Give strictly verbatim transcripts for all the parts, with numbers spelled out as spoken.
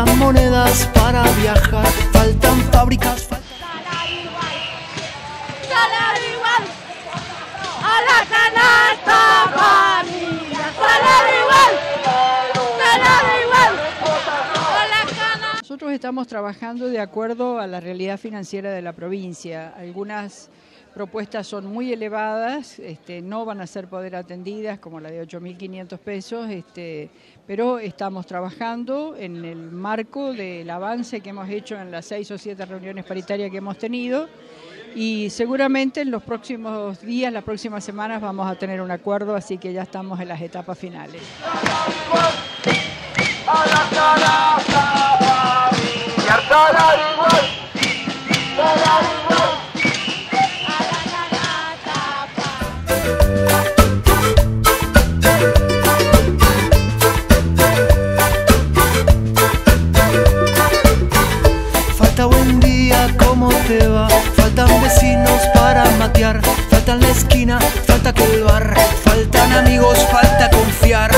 faltan monedas para viajar, faltan fábricas, faltan... ¡Salario igual! ¡Salario igual! ¡A la canasta, familia! ¡Salario igual! ¡Salario igual! ¡A la canasta! Nosotros estamos trabajando de acuerdo a la realidad financiera de la provincia. Algunas propuestas son muy elevadas, este, no van a ser poder atendidas, como la de ocho mil quinientos pesos, este, pero estamos trabajando en el marco del avance que hemos hecho en las seis o siete reuniones paritarias que hemos tenido, y seguramente en los próximos días, las próximas semanas, vamos a tener un acuerdo, así que ya estamos en las etapas finales. Faltan vecinos para matear, falta en la esquina, falta que el bar, faltan amigos, falta confiar.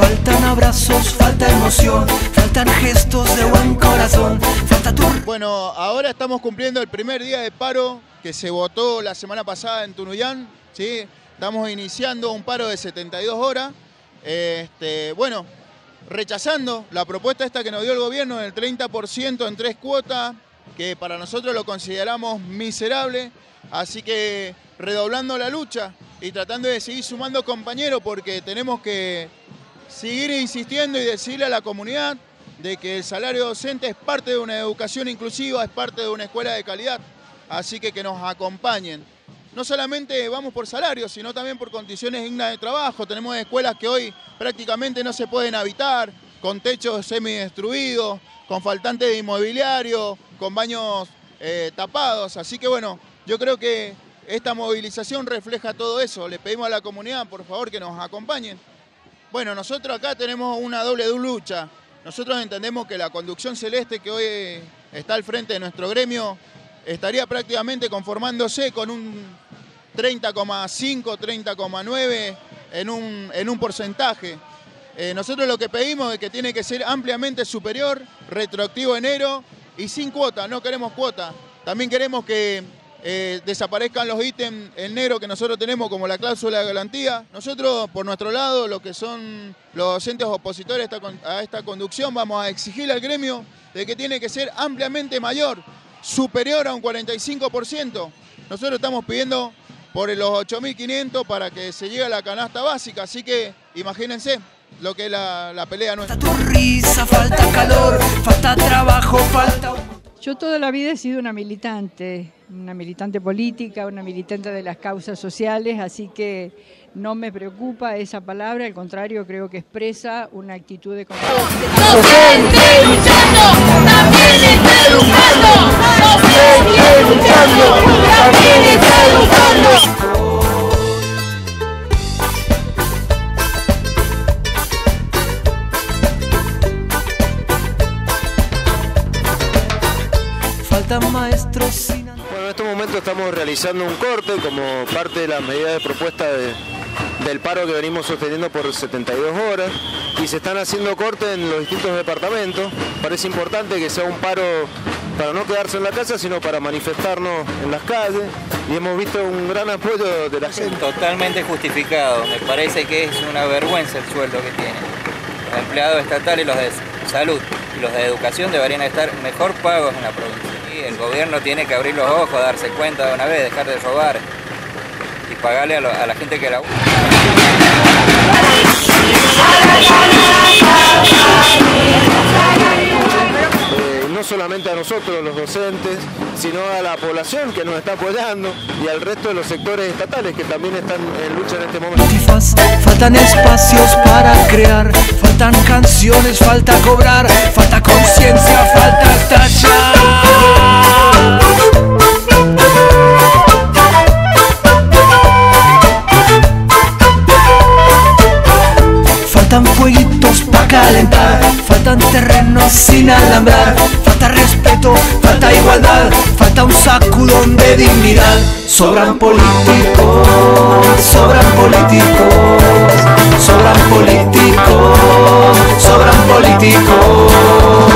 Faltan abrazos, falta emoción, faltan gestos de buen corazón, falta tu... Bueno, ahora estamos cumpliendo el primer día de paro que se votó la semana pasada en Tunuyán, ¿sí? Estamos iniciando un paro de setenta y dos horas, este, bueno, rechazando la propuesta esta que nos dio el gobierno del treinta por ciento en tres cuotas, que para nosotros lo consideramos miserable, así que redoblando la lucha y tratando de seguir sumando compañeros, porque tenemos que seguir insistiendo y decirle a la comunidad de que el salario docente es parte de una educación inclusiva, es parte de una escuela de calidad, así que que nos acompañen. No solamente vamos por salarios, sino también por condiciones dignas de trabajo. Tenemos escuelas que hoy prácticamente no se pueden habitar, con techos semidestruidos, con faltantes de inmobiliario, con baños eh, tapados. Así que bueno, yo creo que esta movilización refleja todo eso. Le pedimos a la comunidad, por favor, que nos acompañen. Bueno, nosotros acá tenemos una doble lucha. Nosotros entendemos que la conducción celeste que hoy está al frente de nuestro gremio estaría prácticamente conformándose con un treinta coma cinco, treinta coma nueve en un, en un porcentaje. Eh, nosotros lo que pedimos es que tiene que ser ampliamente superior, retroactivo enero y sin cuota, no queremos cuota. También queremos que eh, desaparezcan los ítems en negro que nosotros tenemos, como la cláusula de garantía. Nosotros, por nuestro lado, lo que son los docentes opositores a esta conducción, vamos a exigir al gremio de que tiene que ser ampliamente mayor, superior a un cuarenta y cinco por ciento. Nosotros estamos pidiendo por los ocho mil quinientos para que se llegue a la canasta básica, así que imagínense lo que es la, la pelea nuestra. Falta tu risa, falta calor, falta trabajo, falta... Yo toda la vida he sido una militante, una militante política, una militante de las causas sociales, así que no me preocupa esa palabra, al contrario, creo que expresa una actitud de... ¡Docente luchando! ¡También está educando! ¡Docente luchando! ¡También está educando! Faltan maestros sin... Bueno, en este momento estamos realizando un corte como parte de las medidas de propuesta de... del paro que venimos sosteniendo por setenta y dos horas, y se están haciendo cortes en los distintos departamentos. Parece importante que sea un paro para no quedarse en la casa, sino para manifestarnos en las calles, y hemos visto un gran apoyo de la gente. Totalmente justificado, me parece que es una vergüenza el sueldo que tienen. Los empleados estatales, los de salud y los de educación deberían estar mejor pagos en la provincia. Y el gobierno tiene que abrir los ojos, darse cuenta de una vez, dejar de robar y pagarle a, lo, a la gente que la usa. Eh, no solamente a nosotros los docentes, sino a la población que nos está apoyando y al resto de los sectores estatales que también están en lucha en este momento. Faltan espacios para crear, faltan canciones, falta cobrar, falta conciencia, falta tallar. Faltan fueguitos para calentar, faltan terrenos sin alambrar, falta respeto, falta igualdad, falta un sacudón de dignidad. Sobran políticos, sobran políticos, sobran políticos, sobran políticos.